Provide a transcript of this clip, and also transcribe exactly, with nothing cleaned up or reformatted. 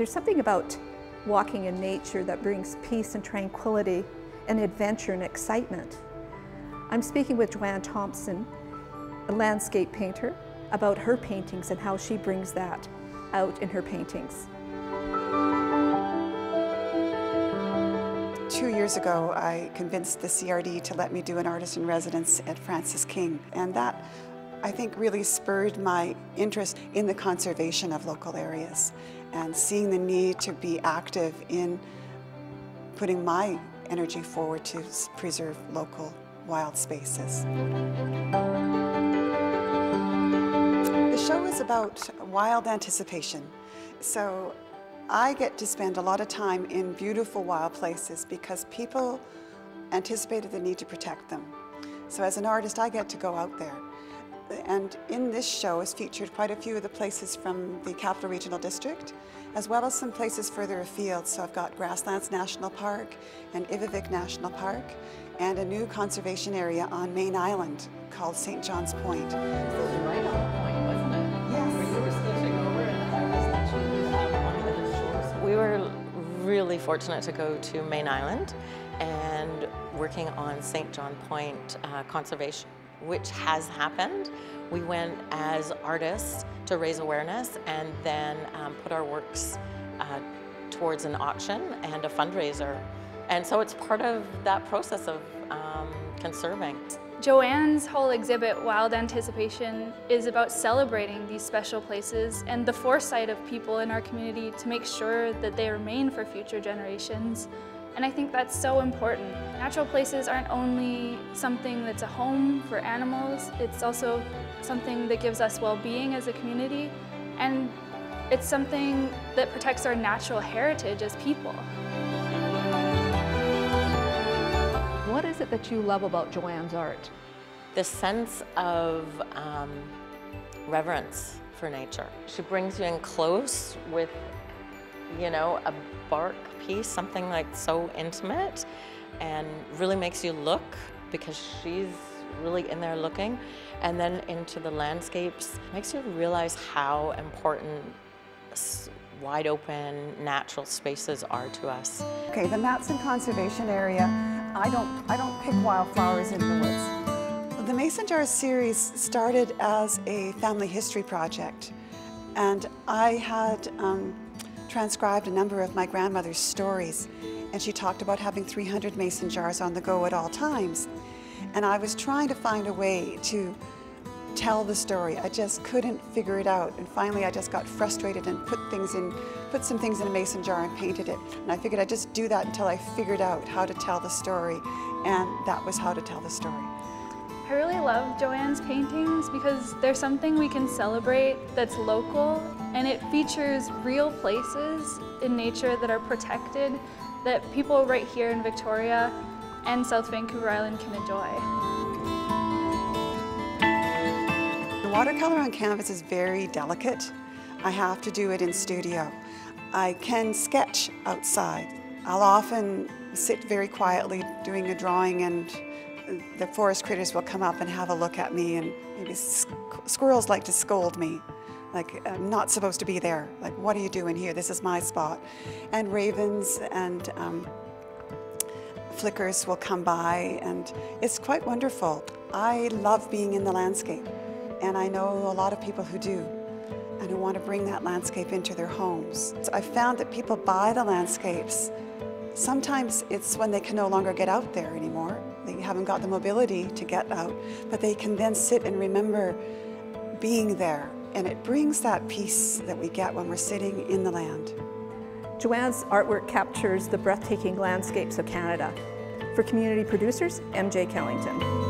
There's something about walking in nature that brings peace and tranquility and adventure and excitement. I'm speaking with Joanne Thomson, a landscape painter, about her paintings and how she brings that out in her paintings. Two years ago, I convinced the C R D to let me do an artist-in-residence at Francis King, and that, I think, really spurred my interest in the conservation of local areas and seeing the need to be active in putting my energy forward to preserve local wild spaces. The show is about wild anticipation, so I get to spend a lot of time in beautiful wild places because people anticipated the need to protect them. So as an artist, I get to go out there. And in this show is featured quite a few of the places from the Capital Regional District, as well as some places further afield. So I've got Grasslands National Park and Ivvik National Park, and a new conservation area on Mayne Island called Saint John's Point. We were really fortunate to go to Mayne Island and working on Saint John Point uh, conservation, which has happened. We went as artists to raise awareness and then um, put our works uh, towards an auction and a fundraiser. And so it's part of that process of um, conserving. Joanne's whole exhibit, Wild Anticipation, is about celebrating these special places and the foresight of people in our community to make sure that they remain for future generations. And I think that's so important. Natural places aren't only something that's a home for animals, it's also something that gives us well-being as a community, and it's something that protects our natural heritage as people. What is it that you love about Joanne's art? The sense of um, reverence for nature. She brings you in close with, you know, a bark piece, something like so intimate, and really makes you look, because she's really in there looking, and then into the landscapes. Makes you realize how important wide open natural spaces are to us. Okay, the Matson Conservation Area, I don't, I don't pick wildflowers in the woods. The Mason Jar series started as a family history project, and I had um, transcribed a number of my grandmother's stories, and she talked about having three hundred mason jars on the go at all times. And I was trying to find a way to tell the story. I just couldn't figure it out, and finally I just got frustrated and put things in, put some things in a mason jar and painted it. And I figured I'd just do that until I figured out how to tell the story, and that was how to tell the story. I really love Joanne's paintings because there's something we can celebrate that's local, and it features real places in nature that are protected, that people right here in Victoria and South Vancouver Island can enjoy. The watercolor on canvas is very delicate. I have to do it in studio. I can sketch outside. I'll often sit very quietly doing a drawing, and the forest critters will come up and have a look at me, and maybe squirrels like to scold me. Like, I'm not supposed to be there. Like, what are you doing here? This is my spot. And ravens and um, flickers will come by, and it's quite wonderful. I love being in the landscape, and I know a lot of people who do, and who want to bring that landscape into their homes. So I've found that people buy the landscapes. Sometimes it's when they can no longer get out there anymore. They haven't got the mobility to get out, but they can then sit and remember being there. And it brings that peace that we get when we're sitting in the land. Joanne's artwork captures the breathtaking landscapes of Canada. For community producers, M J Kellington.